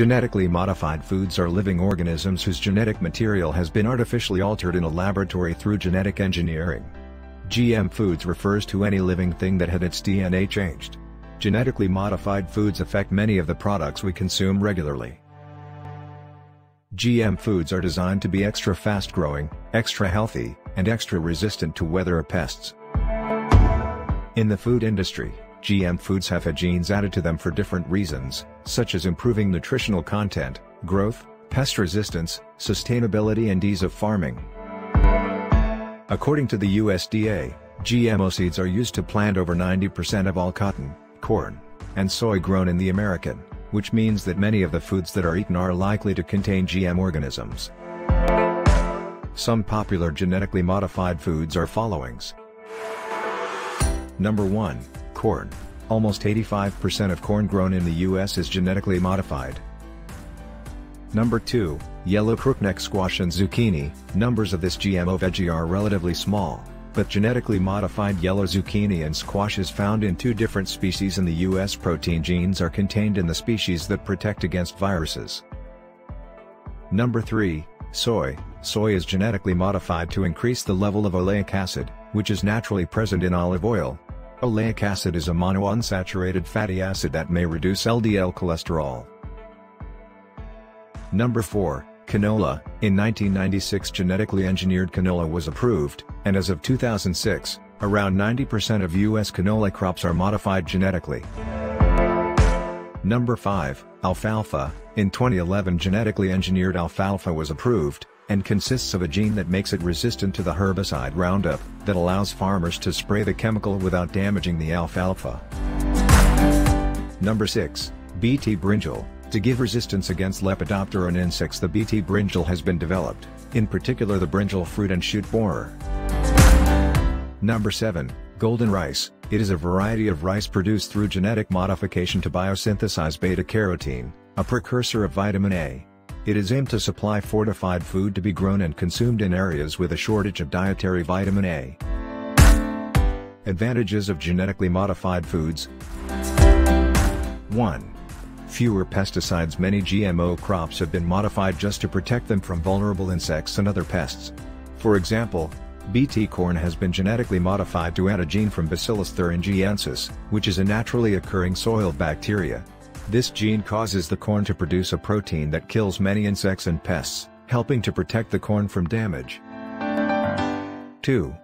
Genetically modified foods are living organisms whose genetic material has been artificially altered in a laboratory through genetic engineering. GM foods refers to any living thing that had its DNA changed. Genetically modified foods affect many of the products we consume regularly. GM foods are designed to be extra fast-growing, extra healthy, and extra resistant to weather or pests. In the food industry, GM foods have had genes added to them for different reasons, such as improving nutritional content, growth, pest resistance, sustainability and ease of farming. According to the USDA, GMO seeds are used to plant over 90% of all cotton, corn, and soy grown in the American, which means that many of the foods that are eaten are likely to contain GM organisms. Some popular genetically modified foods are followings. Number 1, corn. Almost 85% of corn grown in the US is genetically modified. Number 2, yellow crookneck squash and zucchini. Numbers of this GMO veggie are relatively small, but genetically modified yellow zucchini and squash is found in two different species in the US. Protein genes are contained in the species that protect against viruses. Number 3, soy. Soy is genetically modified to increase the level of oleic acid, which is naturally present in olive oil. Oleic acid is a monounsaturated fatty acid that may reduce LDL cholesterol. Number 4, canola. In 1996, genetically engineered canola was approved, and as of 2006, around 90% of US canola crops are modified genetically. Number 5, alfalfa. In 2011, genetically engineered alfalfa was approved, and consists of a gene that makes it resistant to the herbicide Roundup, that allows farmers to spray the chemical without damaging the alfalfa. Number 6, Bt brinjal. To give resistance against Lepidoptera and insects, the Bt brinjal has been developed, in particular the brinjal fruit and shoot borer. Number 7, golden rice. It is a variety of rice produced through genetic modification to biosynthesize beta carotene, a precursor of vitamin A. It is aimed to supply fortified food to be grown and consumed in areas with a shortage of dietary vitamin A. Advantages of genetically modified foods. 1. Fewer pesticides. Many GMO crops have been modified just to protect them from vulnerable insects and other pests. For example, Bt corn has been genetically modified to add a gene from Bacillus thuringiensis, which is a naturally occurring soil bacteria. This gene causes the corn to produce a protein that kills many insects and pests, helping to protect the corn from damage. 2.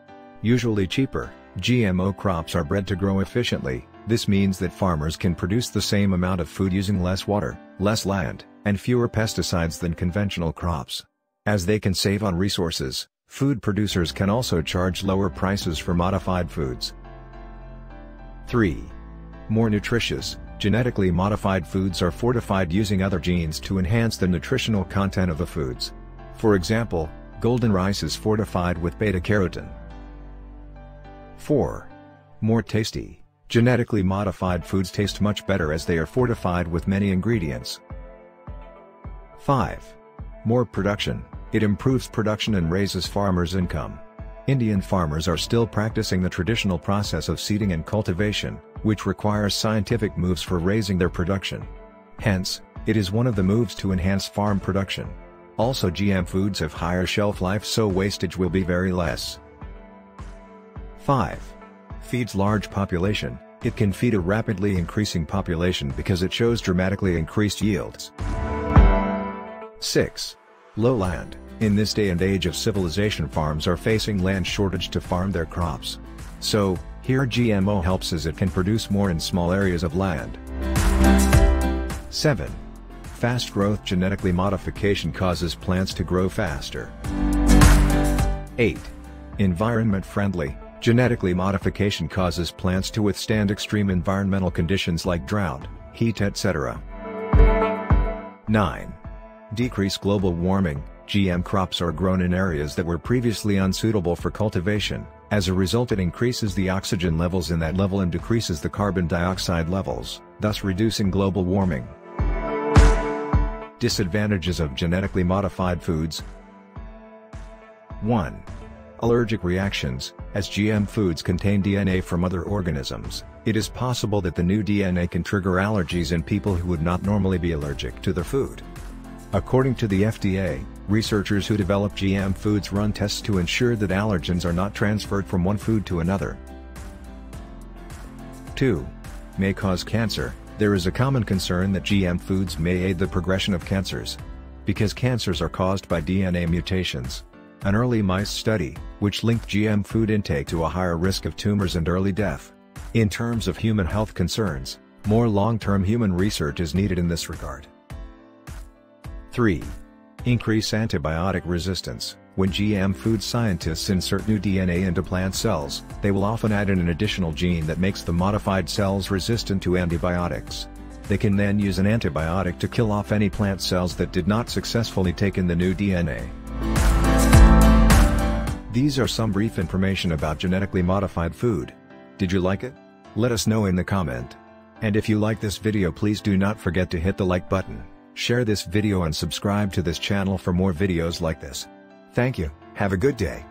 Usually cheaper. GMO crops are bred to grow efficiently. This means that farmers can produce the same amount of food using less water, less land, and fewer pesticides than conventional crops. As they can save on resources, food producers can also charge lower prices for modified foods. 3. More nutritious. Genetically modified foods are fortified using other genes to enhance the nutritional content of the foods. For example, golden rice is fortified with beta carotene. 4. More tasty. Genetically modified foods taste much better as they are fortified with many ingredients. 5. More production. It improves production and raises farmers' income. Indian farmers are still practicing the traditional process of seeding and cultivation, which requires scientific moves for raising their production. Hence, it is one of the moves to enhance farm production. Also, GM foods have higher shelf life, so wastage will be very less. 5. Feeds large population. It can feed a rapidly increasing population because it shows dramatically increased yields. 6. Low land. In this day and age of civilization, farms are facing land shortage to farm their crops. So, here GMO helps as it can produce more in small areas of land. 7. Fast growth. Genetically modification causes plants to grow faster. 8. Environment friendly. Genetically modification causes plants to withstand extreme environmental conditions like drought, heat, etc. 9. Decrease global warming. GM crops are grown in areas that were previously unsuitable for cultivation. As a result, it increases the oxygen levels in that level and decreases the carbon dioxide levels, thus reducing global warming. Disadvantages of genetically modified foods. 1. allergic reactions. As GM foods contain DNA from other organisms, it is possible that the new DNA can trigger allergies in people who would not normally be allergic to their food. According to the FDA, researchers who develop GM foods run tests to ensure that allergens are not transferred from one food to another. 2. May cause cancer. There is a common concern that GM foods may aid the progression of cancers, because cancers are caused by DNA mutations. An early mice study, which linked GM food intake to a higher risk of tumors and early death. In terms of human health concerns, more long-term human research is needed in this regard. 3. Increase antibiotic resistance. When GM food scientists insert new DNA into plant cells, they will often add in an additional gene that makes the modified cells resistant to antibiotics. They can then use an antibiotic to kill off any plant cells that did not successfully take in the new DNA. These are some brief information about genetically modified food. Did you like it? Let us know in the comment. And if you like this video, please do not forget to hit the like button, share this video and subscribe to this channel for more videos like this. Thank you, have a good day.